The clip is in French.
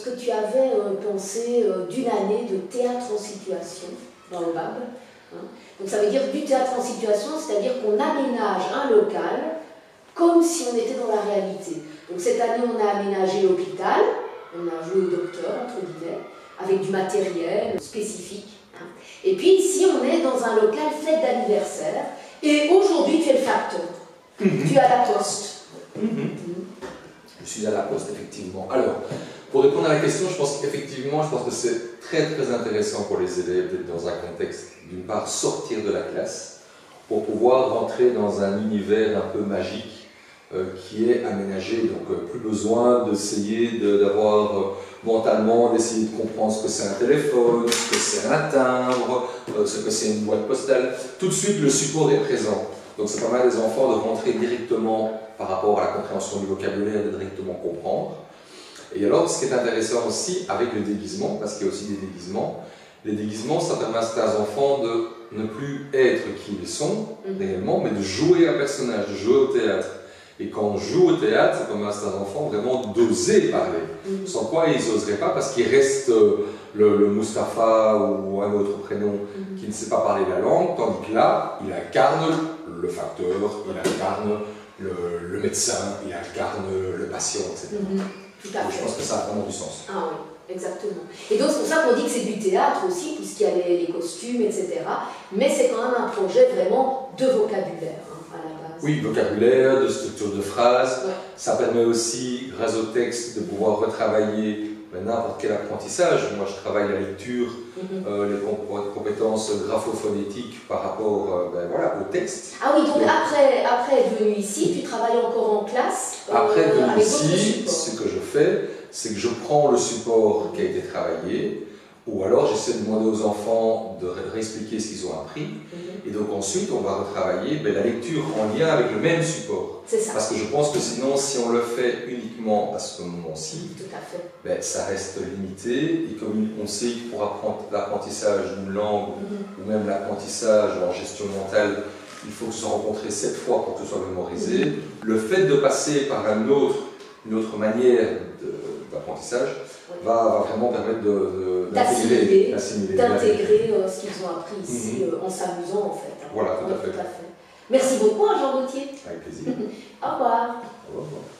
ce que tu avais pensé d'une année de théâtre en situation dans le BAB. Hein. Donc ça veut dire du théâtre en situation, c'est-à-dire qu'on aménage un local comme si on était dans la réalité. Donc cette année, on a aménagé l'hôpital, on a joué au docteur, entre guillemets, avec du matériel spécifique. Hein. Et puis ici, on est dans un local fête d'anniversaire, et aujourd'hui, tu es le facteur, tu es à la poste. Je suis à la poste, effectivement. Alors, pour répondre à la question, je pense qu'effectivement, je pense que c'est très intéressant pour les élèves d'être dans un contexte, d'une part, sortir de la classe, pour pouvoir rentrer dans un univers un peu magique qui est aménagé, donc plus besoin d'essayer d'avoir mentalement, d'essayer de comprendre ce que c'est un téléphone, ce que c'est un timbre, ce que c'est une boîte postale. Tout de suite, le support est présent. Donc ça permet à des enfants de rentrer directement par rapport à la compréhension du vocabulaire, de directement comprendre. Et alors, ce qui est intéressant aussi avec le déguisement, parce qu'il y a aussi des déguisements, ça permet à certains enfants de ne plus être qui ils sont réellement, mais de jouer un personnage, de jouer au théâtre. Et quand on joue au théâtre, ça permet à certains enfants vraiment d'oser parler, sans quoi ils n'oseraient pas, parce qu'il reste le Mustafa ou un autre prénom qui ne sait pas parler la langue, tandis que là, il incarne le facteur, il incarne le médecin, il incarne le patient, etc. Je pense que ça a vraiment du sens. Ah oui, exactement. Et donc c'est pour ça qu'on dit que c'est du théâtre aussi, puisqu'il y a les costumes, etc. Mais c'est quand même un projet vraiment de vocabulaire, hein, à la base. Oui, vocabulaire, de structure de phrase. Ouais. Ça permet aussi, grâce au texte, de pouvoir retravailler n'importe quel apprentissage. Moi, je travaille la lecture, les compétences graphophonétiques par rapport voilà, au texte. Ah oui, donc après être venu ici, tu travailles encore en classe après être venu ici, ce que je fais, c'est que je prends le support qui a été travaillé, ou alors j'essaie de demander aux enfants de réexpliquer ce qu'ils ont appris, et donc ensuite on va retravailler la lecture en lien avec le même support. C'est ça. Parce que je pense que sinon, si on le fait uniquement à ce moment-ci, ça reste limité, et comme on sait que pour l'apprentissage d'une langue, ou même l'apprentissage en gestion mentale, il faut se rencontrer 7 fois pour que ce soit mémorisé, le fait de passer par une autre manière d'apprentissage, va vraiment permettre d'assimiler, d'intégrer ce qu'ils ont appris ici en s'amusant en fait. Hein. Voilà, tout à fait. Merci beaucoup, Jean Gauthier. Avec plaisir. Au revoir. Au revoir.